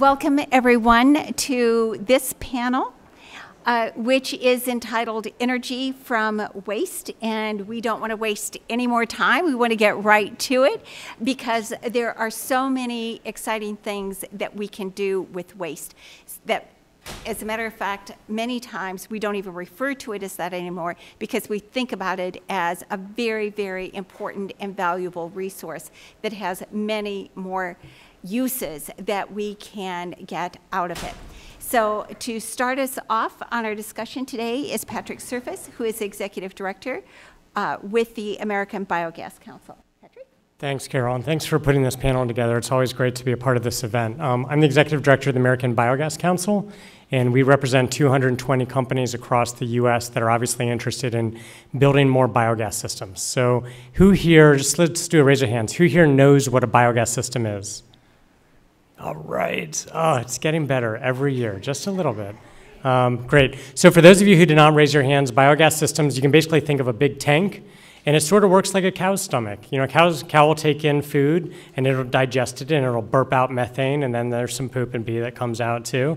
Welcome everyone to this panel, which is entitled Energy from Waste, and we don't want to waste any more time. We want to get right to it because there are so many exciting things that we can do with waste that, as a matter of fact, many times we don't even refer to it as that anymore because we think about it as a very, very important and valuable resource that has many more uses that we can get out of it. So to start us off on our discussion today is Patrick Serfass, who is Executive Director with the American Biogas Council. Thanks, Carol, and thanks for putting this panel together. It's always great to be a part of this event. I'm the Executive Director of the American Biogas Council, and we represent 220 companies across the U.S. that are obviously interested in building more biogas systems. So who here, just let's do a raise of hands, who here knows what a biogas system is? All right. Oh, it's getting better every year, just a little bit. Great. So for those of you who did not raise your hands, biogas systems, you can basically think of a big tank. And it sort of works like a cow's stomach. You know, a cow will take in food, and it'll digest it, and it'll burp out methane, and then there's some poop and pee that comes out too.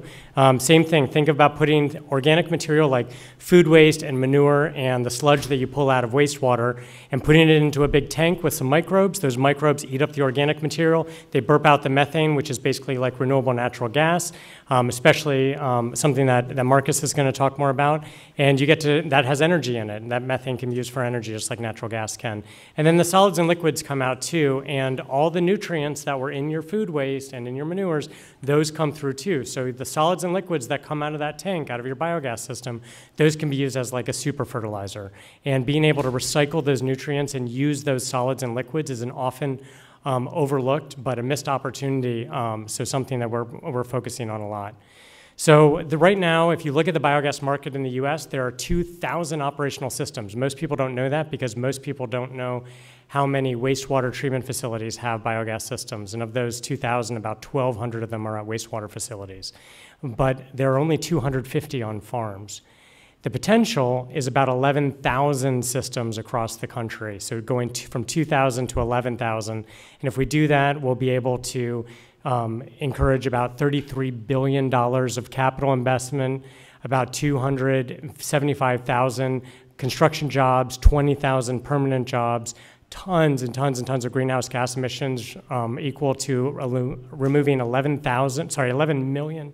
Same thing. Think about putting organic material like food waste and manure and the sludge that you pull out of wastewater and putting it into a big tank with some microbes. Those microbes eat up the organic material. They burp out the methane, which is basically like renewable natural gas, especially something that Marcus is going to talk more about. And you get to, that has energy in it, and that methane can be used for energy just like natural gas can. And then the solids and liquids come out too, and all the nutrients that were in your food waste and in your manures, those come through too. So the solids and liquids that come out of that tank, out of your biogas system, those can be used as like a super fertilizer. And being able to recycle those nutrients and use those solids and liquids is an often overlooked but a missed opportunity, so something that we're focusing on a lot. So right now, if you look at the biogas market in the U.S., there are 2,000 operational systems. Most people don't know that because most people don't know how many wastewater treatment facilities have biogas systems. And of those 2,000, about 1,200 of them are at wastewater facilities. But there are only 250 on farms. The potential is about 11,000 systems across the country, so going from 2,000 to 11,000. And if we do that, we'll be able to encourage about $33 billion of capital investment, about 275,000 construction jobs, 20,000 permanent jobs, tons and tons and tons of greenhouse gas emissions equal to removing 11 million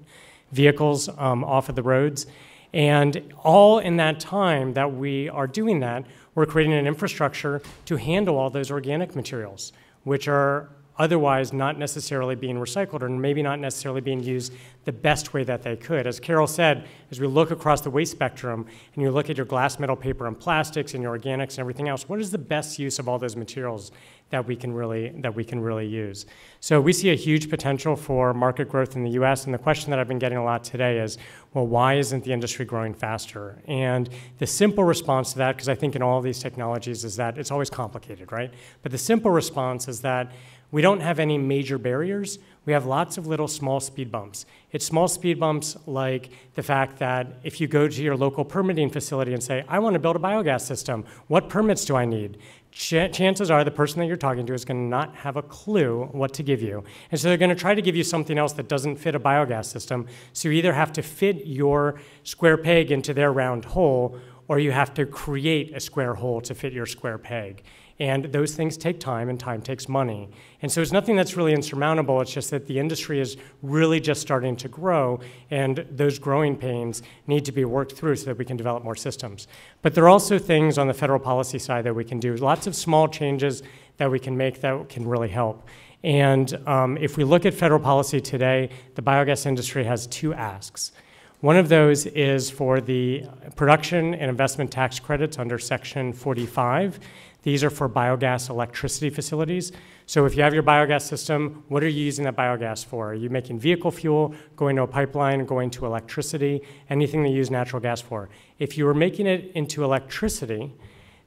vehicles off of the roads. And all in that time that we are doing that, we're creating an infrastructure to handle all those organic materials, which are otherwise not necessarily being recycled or maybe not necessarily being used the best way that they could. As Carol said, as we look across the waste spectrum and you look at your glass, metal, paper, and plastics and your organics and everything else, what is the best use of all those materials that we can really use? So we see a huge potential for market growth in the U.S. And the question that I've been getting a lot today is, well, why isn't the industry growing faster? And the simple response to that, because I think in all of these technologies, is that it's always complicated, right? But the simple response is that we don't have any major barriers. We have lots of little small speed bumps. It's small speed bumps like the fact that if you go to your local permitting facility and say, I want to build a biogas system, what permits do I need? Chances are the person that you're talking to is going to not have a clue what to give you. And so they're going to try to give you something else that doesn't fit a biogas system. So you either have to fit your square peg into their round hole, or you have to create a square hole to fit your square peg. And those things take time, and time takes money. And so it's nothing that's really insurmountable. It's just that the industry is really just starting to grow, and those growing pains need to be worked through so that we can develop more systems. But there are also things on the federal policy side that we can do, lots of small changes that we can make that can really help. And if we look at federal policy today, the biogas industry has two asks. One of those is for the production and investment tax credits under Section 45. These are for biogas electricity facilities. So if you have your biogas system, what are you using that biogas for? Are you making vehicle fuel, going to a pipeline, going to electricity, anything that you use natural gas for? If you were making it into electricity,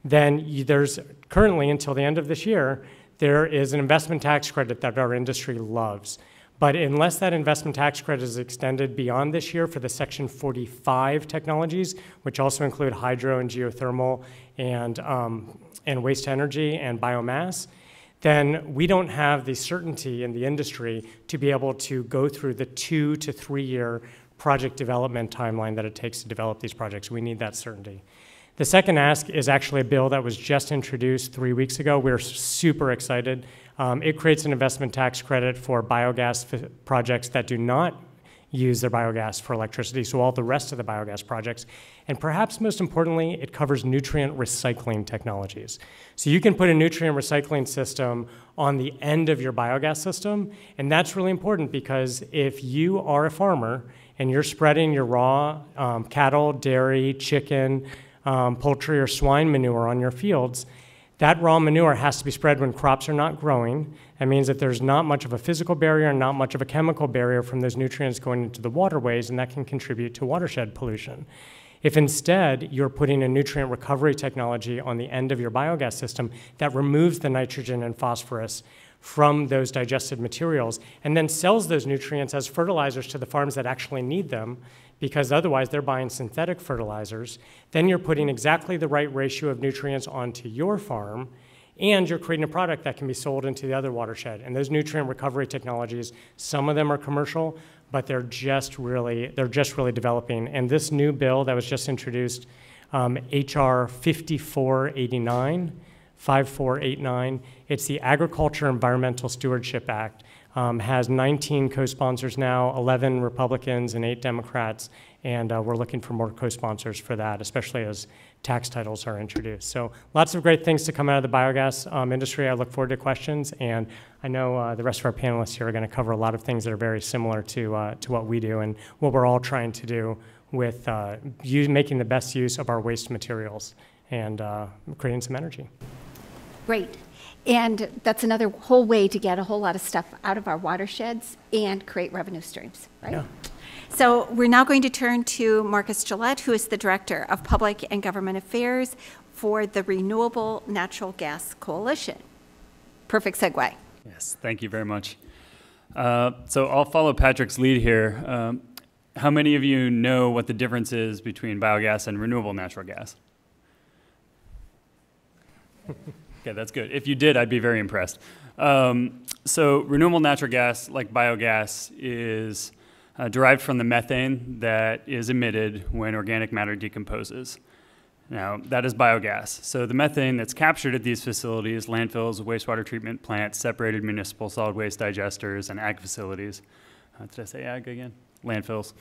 then there's currently, until the end of this year, there is an investment tax credit that our industry loves. But unless that investment tax credit is extended beyond this year for the Section 45 technologies, which also include hydro and geothermal and waste energy and biomass, then we don't have the certainty in the industry to be able to go through the 2 to 3 year project development timeline that it takes to develop these projects. We need that certainty. The second ask is actually a bill that was just introduced 3 weeks ago. We're super excited. It creates an investment tax credit for biogas projects that do not use their biogas for electricity, so all the rest of the biogas projects. And perhaps most importantly, it covers nutrient recycling technologies. So you can put a nutrient recycling system on the end of your biogas system, and that's really important because if you are a farmer and you're spreading your raw cattle, dairy, chicken, poultry or swine manure on your fields, that raw manure has to be spread when crops are not growing. That means that there's not much of a physical barrier and not much of a chemical barrier from those nutrients going into the waterways, and that can contribute to watershed pollution. If instead you're putting a nutrient recovery technology on the end of your biogas system that removes the nitrogen and phosphorus from those digested materials and then sells those nutrients as fertilizers to the farms that actually need them, because otherwise they're buying synthetic fertilizers, then you're putting exactly the right ratio of nutrients onto your farm, and you're creating a product that can be sold into the other watershed. And those nutrient recovery technologies, some of them are commercial, but they're just really developing. And this new bill that was just introduced, HR 5489, 5489, it's the Agriculture Environmental Stewardship Act. Has 19 co-sponsors now, 11 Republicans and 8 Democrats, and we're looking for more co-sponsors for that, especially as tax titles are introduced. So lots of great things to come out of the biogas industry. I look forward to questions, and I know the rest of our panelists here are going to cover a lot of things that are very similar to what we do and what we're all trying to do with making the best use of our waste materials and creating some energy. Great. And that's another whole way to get a whole lot of stuff out of our watersheds and create revenue streams, right? Yeah. So we're now going to turn to Marcus Gillette, who is the Director of Public and Government Affairs for the Renewable Natural Gas Coalition. Perfect segue. Yes, thank you very much. So I'll follow Patrick's lead here. How many of you know what the difference is between biogas and renewable natural gas? Okay, that's good. If you did, I'd be very impressed. So renewable natural gas, like biogas, is derived from the methane that is emitted when organic matter decomposes. Now, that is biogas. So the methane that's captured at these facilities, landfills, wastewater treatment plants, separated municipal solid waste digesters, and ag facilities. Did I say ag again? Landfills.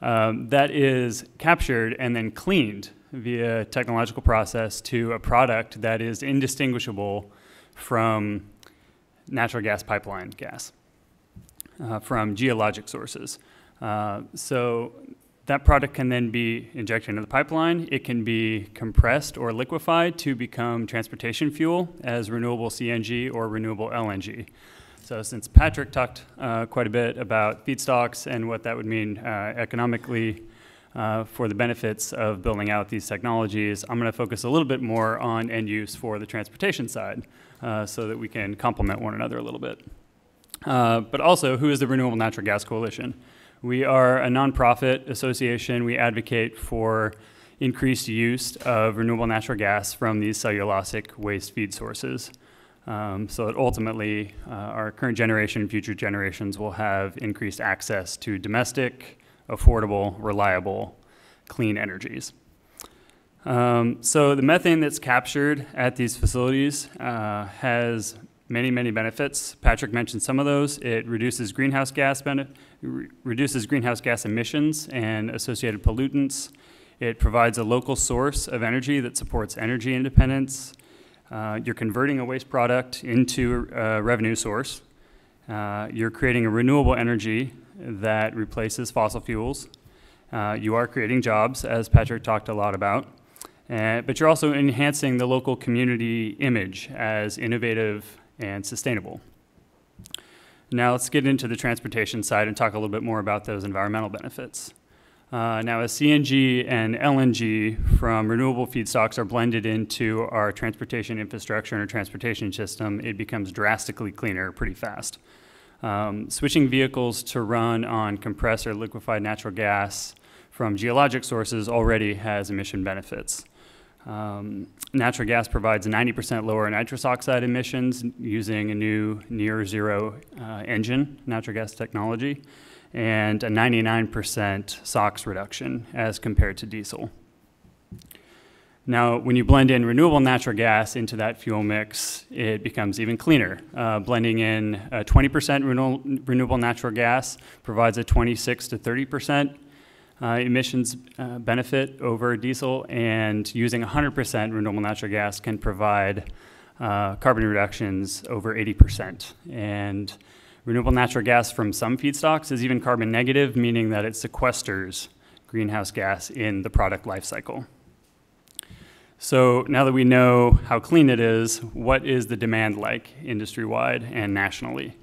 That is captured and then cleaned via technological process to a product that is indistinguishable from natural gas pipeline gas, from geologic sources. So that product can then be injected into the pipeline. It can be compressed or liquefied to become transportation fuel as renewable CNG or renewable LNG. So since Patrick talked quite a bit about feedstocks and what that would mean economically, for the benefits of building out these technologies, I'm going to focus a little bit more on end use for the transportation side so that we can complement one another a little bit. But also, who is the Renewable Natural Gas Coalition? We are a nonprofit association. We advocate for increased use of renewable natural gas from these cellulosic waste feed sources so that ultimately our current generation and future generations will have increased access to domestic, affordable, reliable, clean energies. So the methane that's captured at these facilities has many, many benefits. Patrick mentioned some of those. It reduces greenhouse gas emissions and associated pollutants. It provides a local source of energy that supports energy independence. You're converting a waste product into a revenue source. You're creating a renewable energy that replaces fossil fuels. You are creating jobs, as Patrick talked a lot about, but you're also enhancing the local community image as innovative and sustainable. Now let's get into the transportation side and talk a little bit more about those environmental benefits. Now as CNG and LNG from renewable feedstocks are blended into our transportation infrastructure and our transportation system, it becomes drastically cleaner pretty fast. Switching vehicles to run on compressed or liquefied natural gas from geologic sources already has emission benefits. Natural gas provides 90% lower nitrous oxide emissions using a new near-zero engine, natural gas technology, and a 99% SOx reduction as compared to diesel. Now, when you blend in renewable natural gas into that fuel mix, it becomes even cleaner. Blending in 20% renewable natural gas provides a 26 to 30% emissions benefit over diesel, and using 100% renewable natural gas can provide carbon reductions over 80%. And renewable natural gas from some feedstocks is even carbon negative, meaning that it sequesters greenhouse gas in the product life cycle. So now that we know how clean it is, what is the demand like industry-wide and nationally?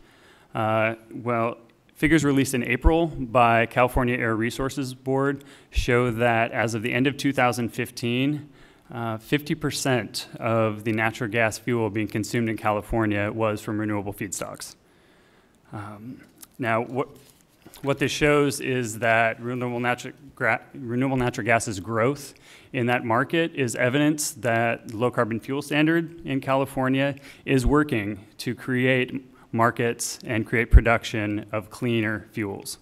Well, figures released in April by California Air Resources Board show that as of the end of 2015, 50% of the natural gas fuel being consumed in California was from renewable feedstocks. Now, what this shows is that renewable natural gas's growth in that market is evidence that the low carbon fuel standard in California is working to create markets and create production of cleaner fuels.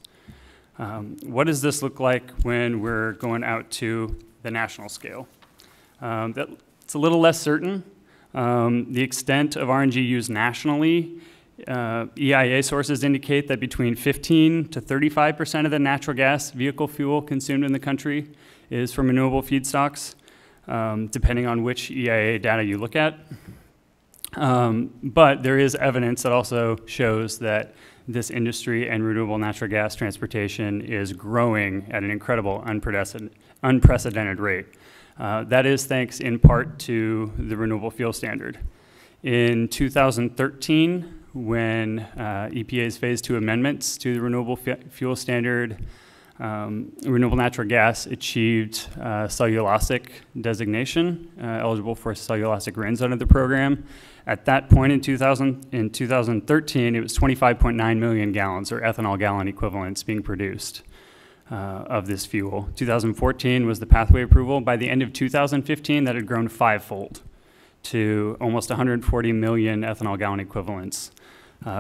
What does this look like when we're going out to the national scale? It's a little less certain. The extent of RNG used nationally, EIA sources indicate that between 15 to 35% of the natural gas vehicle fuel consumed in the country is from renewable feedstocks, depending on which EIA data you look at. But there is evidence that also shows that this industry and renewable natural gas transportation is growing at an incredible, unprecedented rate. That is thanks in part to the renewable fuel standard. In 2013, when EPA's Phase 2 amendments to the renewable fuel standard, renewable natural gas achieved cellulosic designation, eligible for cellulosic RINs under the program. At that point in 2013, it was 25.9 million gallons, or ethanol gallon equivalents, being produced of this fuel. 2014 was the pathway approval. By the end of 2015, that had grown fivefold to almost 140 million ethanol gallon equivalents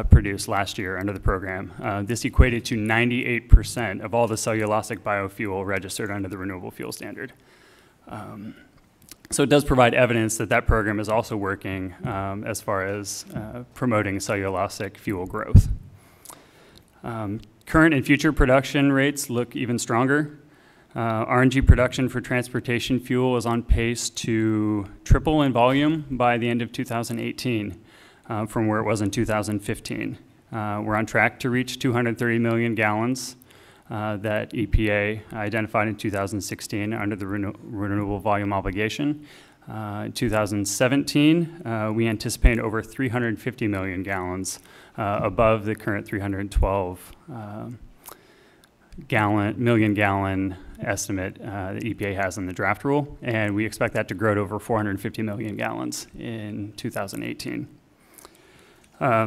produced last year under the program. This equated to 98% of all the cellulosic biofuel registered under the renewable fuel standard. So it does provide evidence that that program is also working as far as promoting cellulosic fuel growth. Current and future production rates look even stronger. RNG production for transportation fuel is on pace to triple in volume by the end of 2018 from where it was in 2015. We're on track to reach 230 million gallons that EPA identified in 2016 under the renewable volume obligation. In 2017, we anticipate over 350 million gallons above the current 312 million gallon estimate that EPA has in the draft rule, and we expect that to grow to over 450 million gallons in 2018.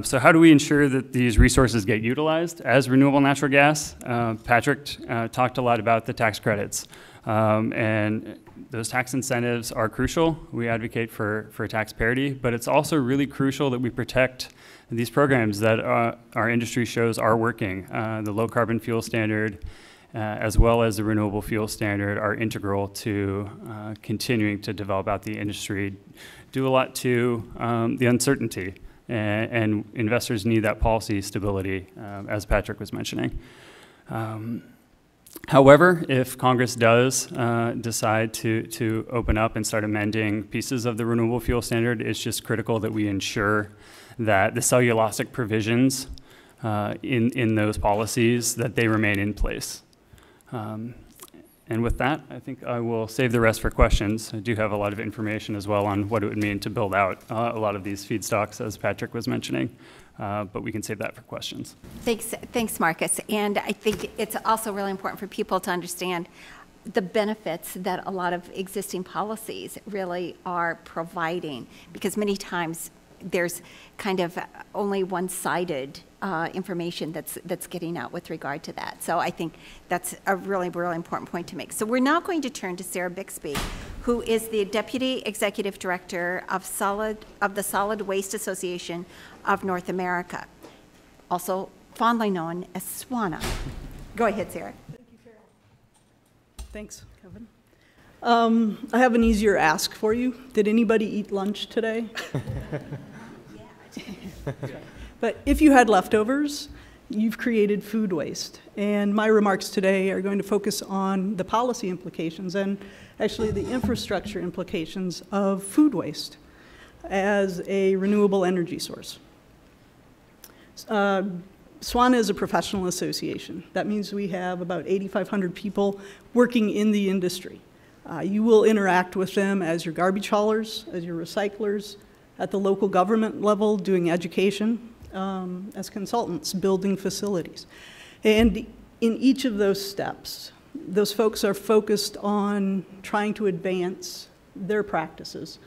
So how do we ensure that these resources get utilized as renewable natural gas? Patrick talked a lot about the tax credits, and those tax incentives are crucial. We advocate for tax parity, but it's also really crucial that we protect these programs that our industry shows are working. The low carbon fuel standard, as well as the renewable fuel standard, are integral to continuing to develop out the industry, do a lot to the uncertainty, and investors need that policy stability, as Patrick was mentioning. However, if Congress does decide to open up and start amending pieces of the renewable fuel standard, it's just critical that we ensure that the cellulosic provisions in those policies, that they remain in place. And with that, I think I will save the rest for questions. I do have a lot of information as well on what it would mean to build out a lot of these feedstocks, as Patrick was mentioning, but we can save that for questions. Thanks, Marcus. And I think it's also really important for people to understand the benefits that a lot of existing policies really are providing, because many times there's kind of only one-sided information that's getting out with regard to that. So I think that's a really, really important point to make. So we're now going to turn to Sarah Bixby, who is the Deputy Executive Director of the Solid Waste Association of North America, also fondly known as SWANA. Go ahead, Sarah. Thank you, Carol. Thanks, Kevin. I have an easier ask for you. Did anybody eat lunch today? But if you had leftovers, you've created food waste. And my remarks today are going to focus on the policy implications and actually the infrastructure implications of food waste as a renewable energy source. SWANA is a professional association. That means we have about 8,500 people working in the industry. You will interact with them as your garbage haulers, as your recyclers, at the local government level doing education, as consultants building facilities. And in each of those steps, those folks are focused on trying to advance their practices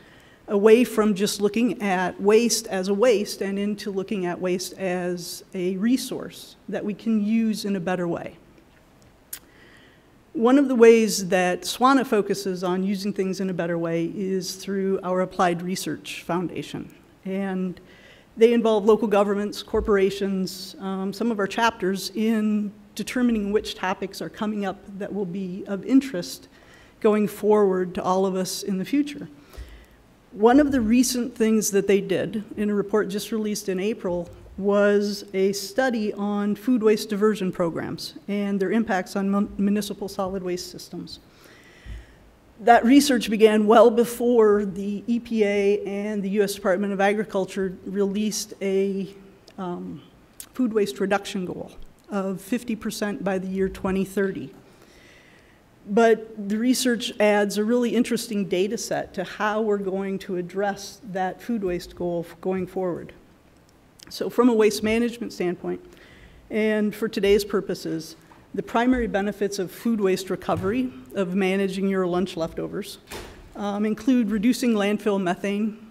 away from just looking at waste as a waste and into looking at waste as a resource that we can use in a better way. One of the ways that SWANA focuses on using things in a better way is through our Applied Research Foundation. And they involve local governments, corporations, some of our chapters in determining which topics are coming up that will be of interest going forward to all of us in the future. One of the recent things that they did in a report just released in April was a study on food waste diversion programs and their impacts on municipal solid waste systems. That research began well before the EPA and the U.S. Department of Agriculture released a food waste reduction goal of 50% by the year 2030. But the research adds a really interesting data set to how we're going to address that food waste goal going forward. So from a waste management standpoint, and for today's purposes, the primary benefits of food waste recovery, of managing your lunch leftovers, include reducing landfill methane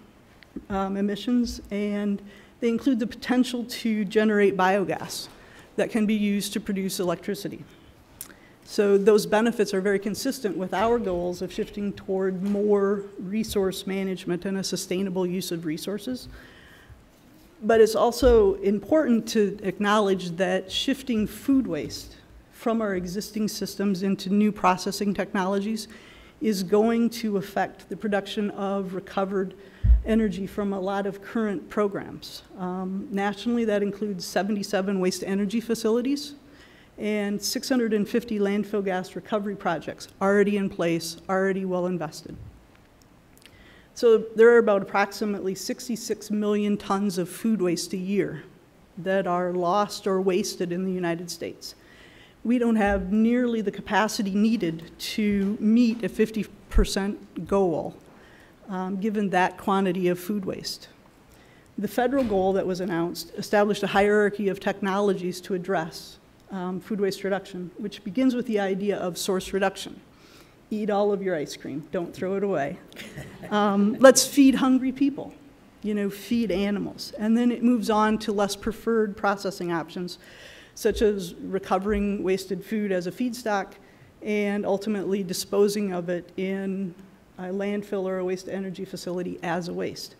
emissions, and they include the potential to generate biogas that can be used to produce electricity. So those benefits are very consistent with our goals of shifting toward more resource management and a sustainable use of resources. But it's also important to acknowledge that shifting food waste from our existing systems into new processing technologies is going to affect the production of recovered energy from a lot of current programs. Nationally, that includes 77 waste energy facilities and 650 landfill gas recovery projects already in place, already well invested. So there are about approximately 66 million tons of food waste a year that are lost or wasted in the United States. We don't have nearly the capacity needed to meet a 50% goal, given that quantity of food waste. The federal goal that was announced established a hierarchy of technologies to address food waste reduction, which begins with the idea of source reduction. Eat all of your ice cream, don't throw it away. Let's feed hungry people, you know, feed animals. And then it moves on to less preferred processing options, such as recovering wasted food as a feedstock and ultimately disposing of it in a landfill or a waste energy facility as a waste.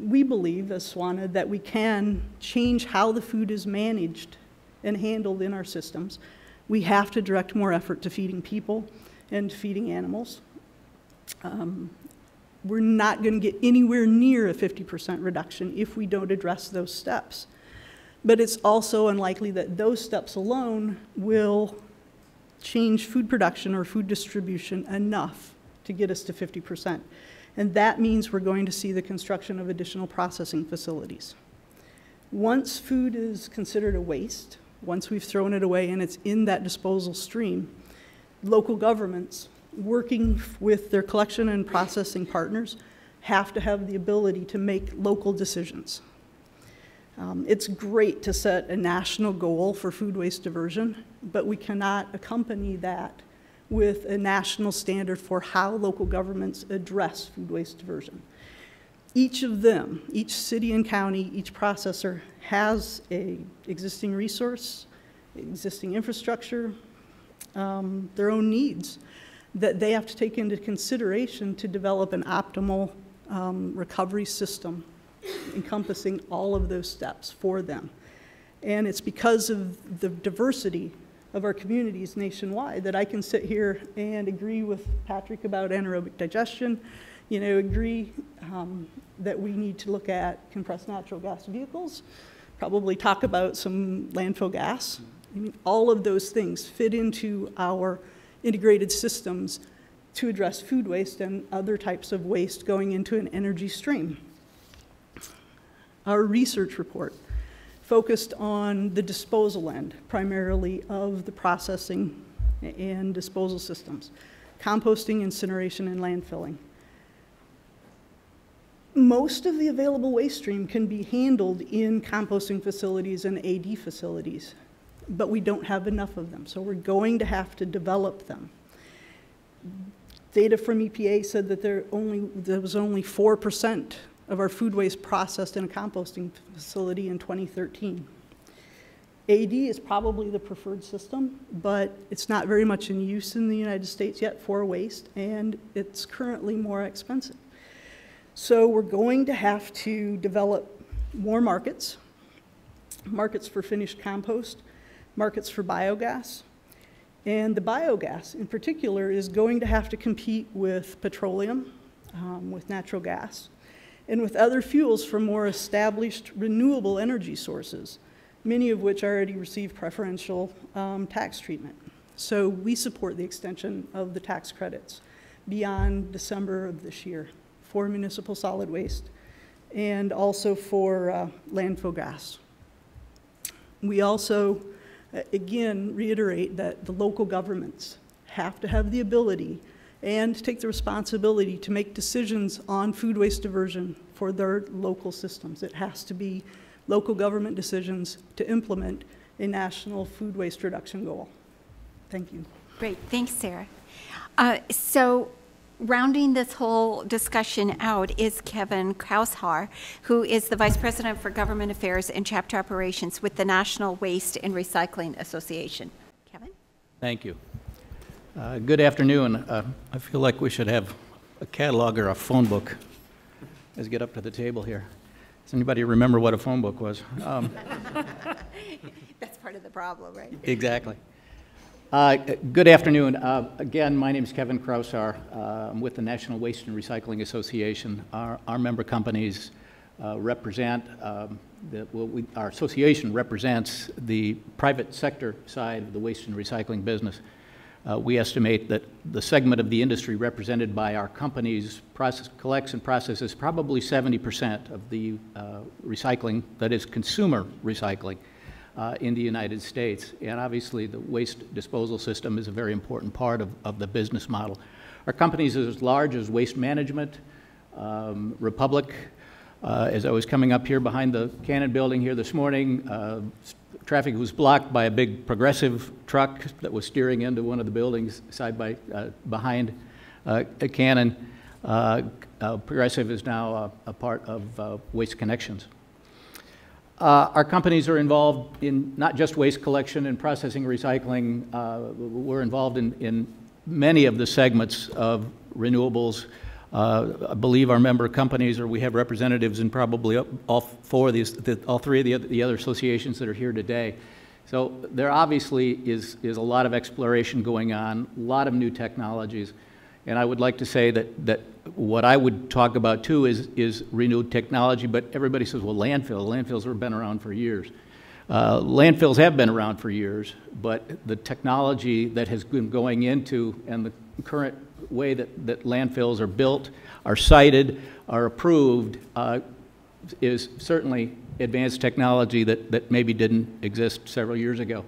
We believe, as SWANA, that we can change how the food is managed and handled in our systems. We have to direct more effort to feeding people and feeding animals. We're not going to get anywhere near a 50% reduction if we don't address those steps. But it's also unlikely that those steps alone will change food production or food distribution enough to get us to 50%. And that means we're going to see the construction of additional processing facilities. Once food is considered a waste, once we've thrown it away and it's in that disposal stream, local governments, working with their collection and processing partners, have to have the ability to make local decisions. It's great to set a national goal for food waste diversion, but we cannot accompany that with a national standard for how local governments address food waste diversion. Each of them, each city and county, each processor has an existing resource, existing infrastructure, their own needs. that they have to take into consideration to develop an optimal recovery system encompassing all of those steps for them. And it's because of the diversity of our communities nationwide that I can sit here and agree with Patrick about anaerobic digestion, you know, agree that we need to look at compressed natural gas vehicles, probably talk about some landfill gas. I mean, all of those things fit into our integrated systems to address food waste and other types of waste going into an energy stream. Our research report focused on the disposal end, primarily of the processing and disposal systems, composting, incineration, and landfilling. Most of the available waste stream can be handled in composting facilities and AD facilities, but we don't have enough of them, so we're going to have to develop them. Data from EPA said that there was only 4% of our food waste processed in a composting facility in 2013. AD is probably the preferred system, but it's not very much in use in the United States yet for waste, and it's currently more expensive. So we're going to have to develop more markets, markets for finished compost, markets for biogas, and the biogas in particular is going to have to compete with petroleum, with natural gas, and with other fuels from more established renewable energy sources, many of which already receive preferential tax treatment. So we support the extension of the tax credits beyond December of this year for municipal solid waste and also for landfill gas. We also, again, reiterate that the local governments have to have the ability and take the responsibility to make decisions on food waste diversion for their local systems. It has to be local government decisions to implement a national food waste reduction goal. Thank you. Great, thanks, Sarah. So rounding this whole discussion out is Kevin Kraushaar, who is the Vice President for Government Affairs and Chapter Operations with the National Waste and Recycling Association. Kevin? Thank you. Good afternoon. I feel like we should have a catalog or a phone book. Let's get up to the table here. Does anybody remember what a phone book was? That's part of the problem, right? Exactly. Good afternoon. Again, my name is Kevin Kraushaar. I'm with the National Waste and Recycling Association. Our member companies represent, our association represents the private sector side of the waste and recycling business. We estimate that the segment of the industry represented by our companies collects and processes probably 70% of the recycling, that is consumer recycling, in the United States. And obviously the waste disposal system is a very important part of the business model. Our companies are as large as Waste Management, Republic, as I was coming up here behind the Cannon building here this morning, traffic was blocked by a big Progressive truck that was steering into one of the buildings behind Cannon. Progressive is now a part of Waste Connections. Our companies are involved in not just waste collection and processing, recycling. We're involved in many of the segments of renewables. I believe our member companies, or we have representatives in probably all three of the other associations that are here today. So there obviously is a lot of exploration going on, a lot of new technologies. And I would like to say that what I would talk about too is renewed technology, but everybody says, well, landfills have been around for years. Landfills have been around for years, but the technology that has been going into and the current way that landfills are built, are sited, are approved, is certainly advanced technology that maybe didn't exist several years ago.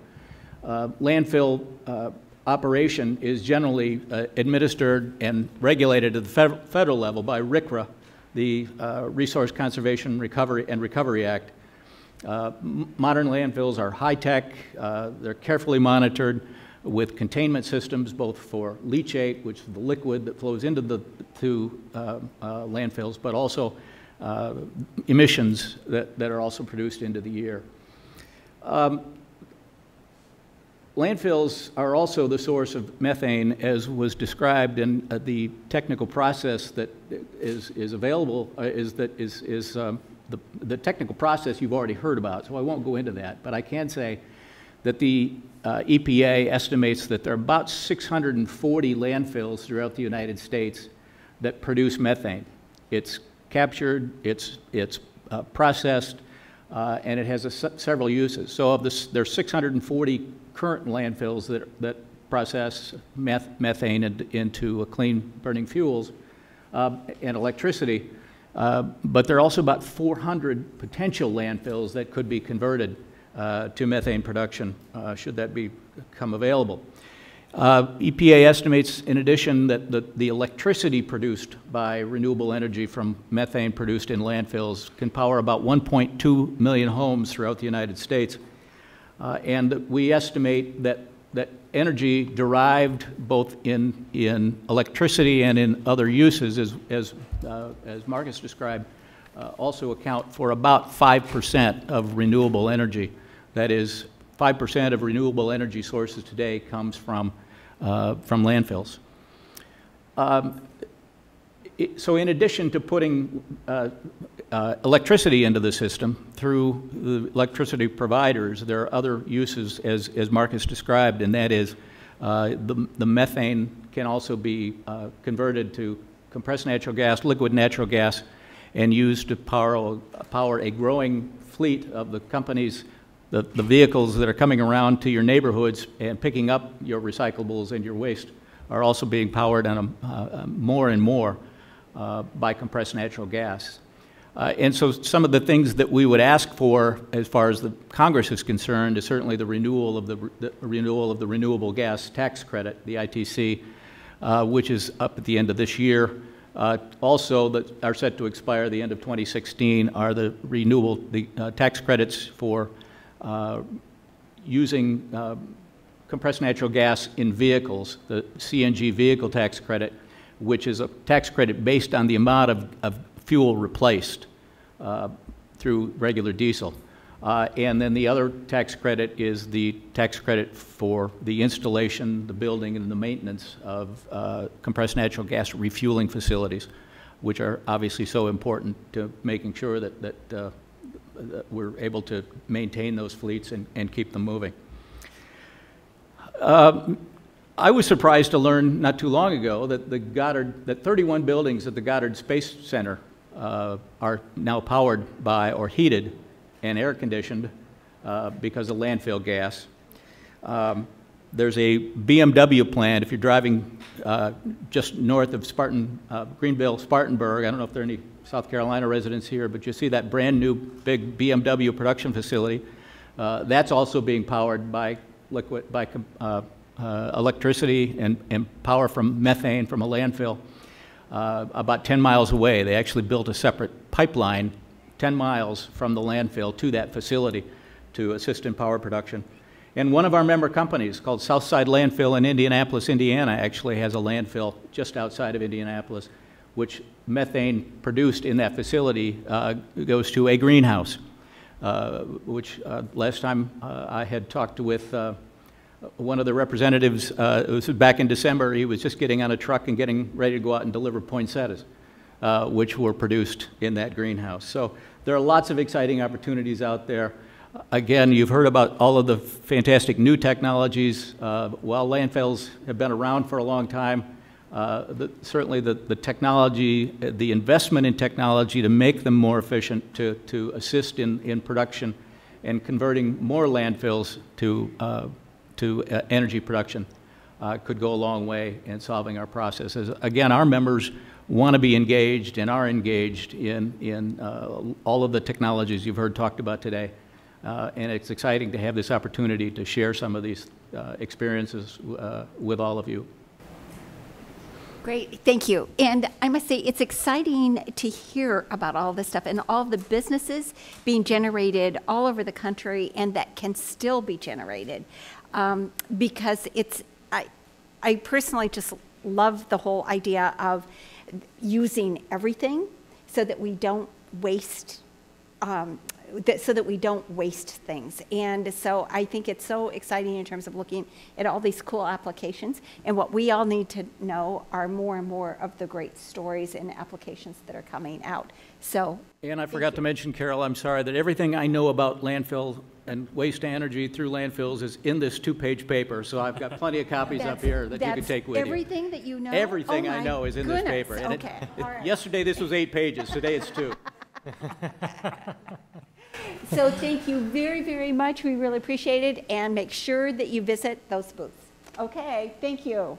Landfill operation is generally administered and regulated at the federal level by RCRA, the Resource Conservation Recovery Act. Modern landfills are high-tech, they're carefully monitored, with containment systems both for leachate, which is the liquid that flows into the landfills, but also emissions that are also produced into the air. Landfills are also the source of methane, as was described, and the technical process that is available is the technical process you've already heard about, so I won't go into that, but I can say that the EPA estimates that there are about 640 landfills throughout the United States that produce methane. It's captured, it's processed, and it has several uses. So of this, there are 640 current landfills that process methane into clean burning fuels and electricity, but there are also about 400 potential landfills that could be converted to methane production should that become available. EPA estimates, in addition, that the electricity produced by renewable energy from methane produced in landfills can power about 1.2 million homes throughout the United States. And we estimate that energy derived both in electricity and in other uses, as Marcus described, also account for about 5% of renewable energy. That is, 5% of renewable energy sources today comes from landfills. So in addition to putting electricity into the system through the electricity providers, there are other uses, as Marcus described, and that is the methane can also be converted to compressed natural gas, liquid natural gas, and used to power a growing fleet of the companies, the vehicles that are coming around to your neighborhoods and picking up your recyclables and your waste are also being powered on more and more by compressed natural gas. And so some of the things that we would ask for as far as the Congress is concerned is certainly the renewal of the renewable gas tax credit, the ITC, which is up at the end of this year. Also that are set to expire the end of 2016 are the tax credits for using compressed natural gas in vehicles, the CNG vehicle tax credit, which is a tax credit based on the amount of fuel replaced through regular diesel. And then the other tax credit is the tax credit for the installation, the building, and the maintenance of compressed natural gas refueling facilities, which are obviously so important to making sure that we're able to maintain those fleets and keep them moving. I was surprised to learn not too long ago that 31 buildings at the Goddard Space Center are now powered by or heated and air conditioned because of landfill gas. There's a BMW plant. If you're driving just north of Greenville, Spartanburg, I don't know if there are any South Carolina residents here, but you see that brand new big BMW production facility. That's also being powered by electricity and power from methane from a landfill about 10 miles away. They actually built a separate pipeline 10 miles from the landfill to that facility to assist in power production. And one of our member companies called Southside Landfill in Indianapolis, Indiana, actually has a landfill just outside of Indianapolis, which methane produced in that facility goes to a greenhouse, which last time I had talked with one of the representatives, it was back in December, he was just getting on a truck and getting ready to go out and deliver poinsettias, which were produced in that greenhouse. So there are lots of exciting opportunities out there. Again, you've heard about all of the fantastic new technologies. While landfills have been around for a long time, certainly the technology, the investment in technology to make them more efficient, to assist in production and converting more landfills to energy production could go a long way in solving our processes. Again, our members want to be engaged and are engaged in all of the technologies you've heard talked about today. And it's exciting to have this opportunity to share some of these experiences with all of you. Great, thank you. And I must say, it's exciting to hear about all this stuff and all the businesses being generated all over the country and that can still be generated because it's, I personally just love the whole idea of using everything so that we don't waste so that we don't waste things. And so I think it's so exciting in terms of looking at all these cool applications. And what we all need to know are more and more of the great stories and applications that are coming out. So, and I forgot to mention, Carol, I'm sorry, that everything I know about landfill and waste energy through landfills is in this two-page paper. So I've got plenty of copies up here that you can take with everything you. Everything that you know? Everything I know is in this paper. And okay. Yesterday this was 8 pages. Today it's 2. So thank you very, very much. We really appreciate it. And make sure that you visit those booths. Okay, thank you.